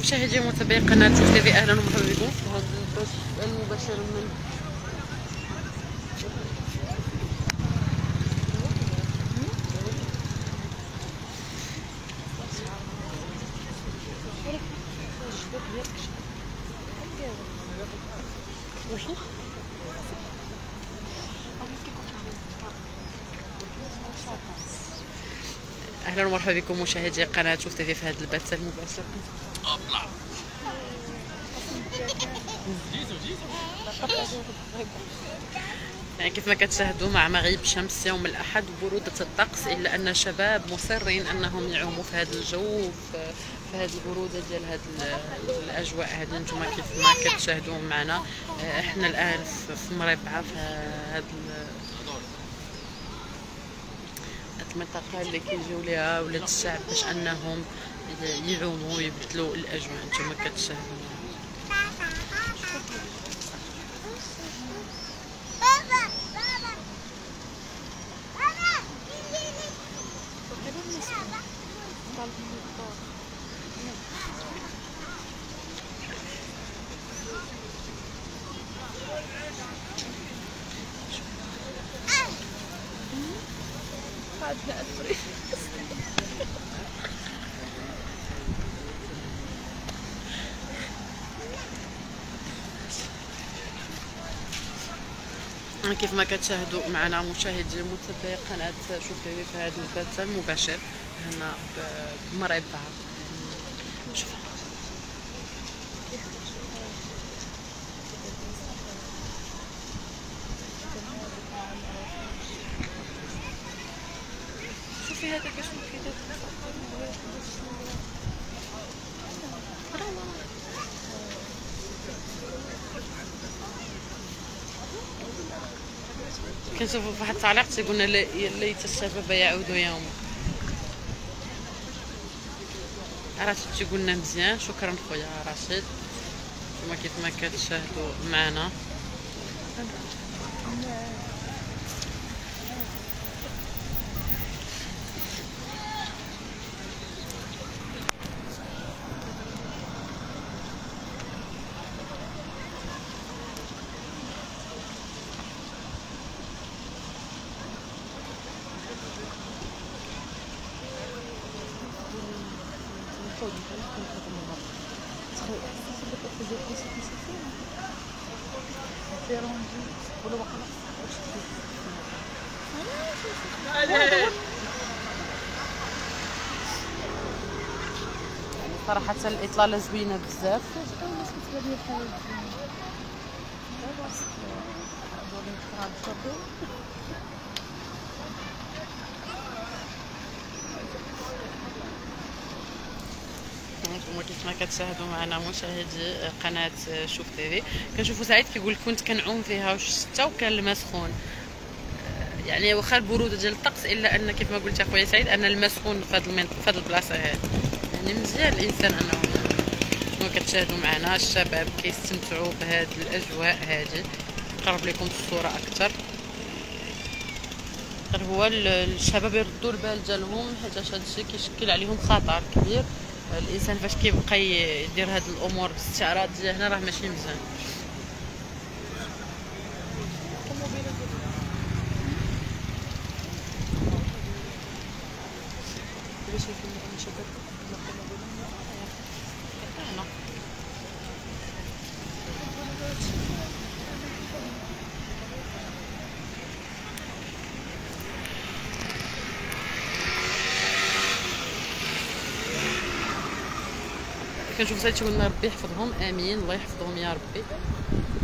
مشاهدي ومتابعي قناة شوف تيفي، اهلا ومرحبا بكم في هذا البث المباشر من اهلا ومرحبا بكم مشاهدي قناة شوف تيفي في هذا البث المباشر. يعني كيف ما كتشاهدوا مع مغيب شمس يوم الاحد وبرودة الطقس، الا ان شباب مصرين انهم يعوموا في هذا الجو في هذه البروده ديال هذه الاجواء هذه. نتوما كيف ما كتشاهدوا معنا احنا الان في مربعه في هذا المنطقه اللي كيجيو ليها ولاد الشعب باش انهم يعوموا ويبدلوا الاجواء. نتوما كتشاهدوا كيف ما كتشاهدوا معنا مشاهدي ومتابعي قناة شوف تيفي في هذا البث المباشر هنا بمرعب بعض. شوفي هذا كشوف كده كنشوفوا في واحد التعليق تيقولنا ليت الشباب يعودوا يوما. رشيد تيقولنا مزيان، شكرا خويا رشيد. كيف ما كتشاهدوا معنا صراحة الإطلالة زوينة بزاف. كيف ما كتشاهدوا معنا مشاهدي قناة شوف تيفي، كنشوفوا سعيد كيقول لك كنت كنعوم فيها وشتا وكان الماء سخون. يعني واخا البروده ديال الطقس، الا ان كيف ما قلت اخويا سعيد ان الماء سخون في هاد البلاصه هادي. يعني مزيان الانسان انه كما كتشاهدوا معنا الشباب كيستمتعوا بهاد الاجواء هادي. نقرب لكم الصوره اكثر. غير هو الشباب يردوا البال ديالهم، حيت هادشي كيشكل عليهم خطر كبير. الانسان فاش كيبقى يدير هاد الامور بالاستعراض ديال هنا راه ماشي مزيان. كنشوف ساعات تيقولنا ربي يحفظهم، امين الله يحفظهم يا ربي.